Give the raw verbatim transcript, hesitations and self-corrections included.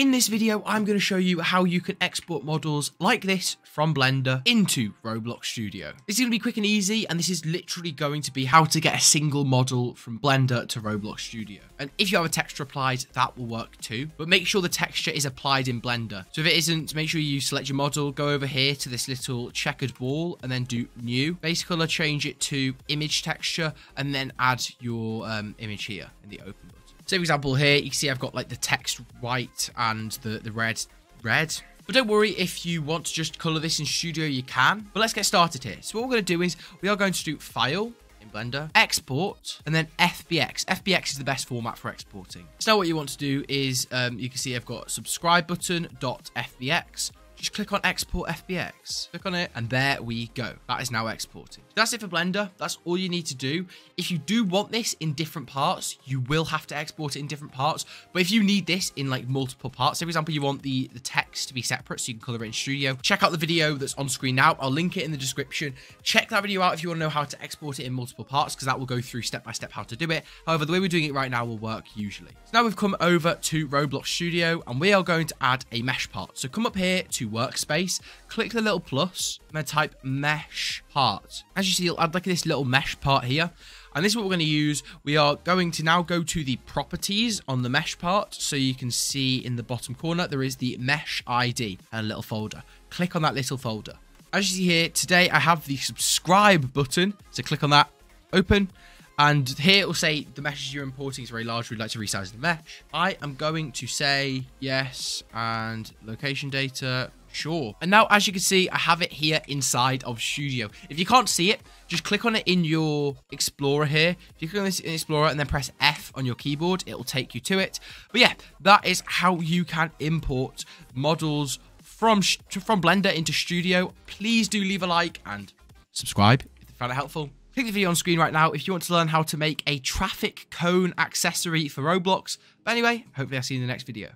In this video, I'm going to show you how you can export models like this from Blender into Roblox Studio. This is going to be quick and easy, and this is literally going to be how to get a single model from Blender to Roblox Studio. And if you have a texture applied, that will work too, but make sure the texture is applied in Blender. So if it isn't, make sure you select your model, go over here to this little checkered wall, and then do new, base color, change it to image texture, and then add your um, image here in the open. So for example here, you can see I've got like the text white and the, the red, red. But don't worry, if you want to just color this in Studio, you can. But let's get started here. So what we're going to do is we are going to do File in Blender, Export, and then F B X. F B X is the best format for exporting. So now what you want to do is um, you can see I've got Subscribe Button dot F B X. Just click on Export F B X. Click on it, and there we go. That is now exporting. So that's it for Blender. That's all you need to do. If you do want this in different parts, you will have to export it in different parts. But if you need this in like multiple parts, so for example, you want the, the text to be separate so you can color it in Studio, check out the video that's on screen now. I'll link it in the description. Check that video out if you want to know how to export it in multiple parts, because that will go through step by step how to do it. However, the way we're doing it right now will work usually. So now we've come over to Roblox Studio, and we are going to add a mesh part. So come up here to workspace, click the little plus, and then type mesh part. As you see, you'll add like this little mesh part here, and this is what we're going to use. We are going to now go to the properties on the mesh part, so you can see in the bottom corner there is the mesh I D and a little folder. Click on that little folder. As you see here, today I have the subscribe button, so click on that, open, and here it will say the meshes you're importing is very large, we'd like to resize the mesh. I am going to say yes, and location data, sure. And now, as you can see, I have it here inside of Studio. If you can't see it, just click on it in your Explorer here. If you click on this in Explorer and then press F on your keyboard, it will take you to it. But yeah, that is how you can import models from, from Blender into Studio. Please do leave a like and subscribe if you found it helpful. Click the video on screen right now if you want to learn how to make a traffic cone accessory for Roblox. But anyway, hopefully I'll see you in the next video.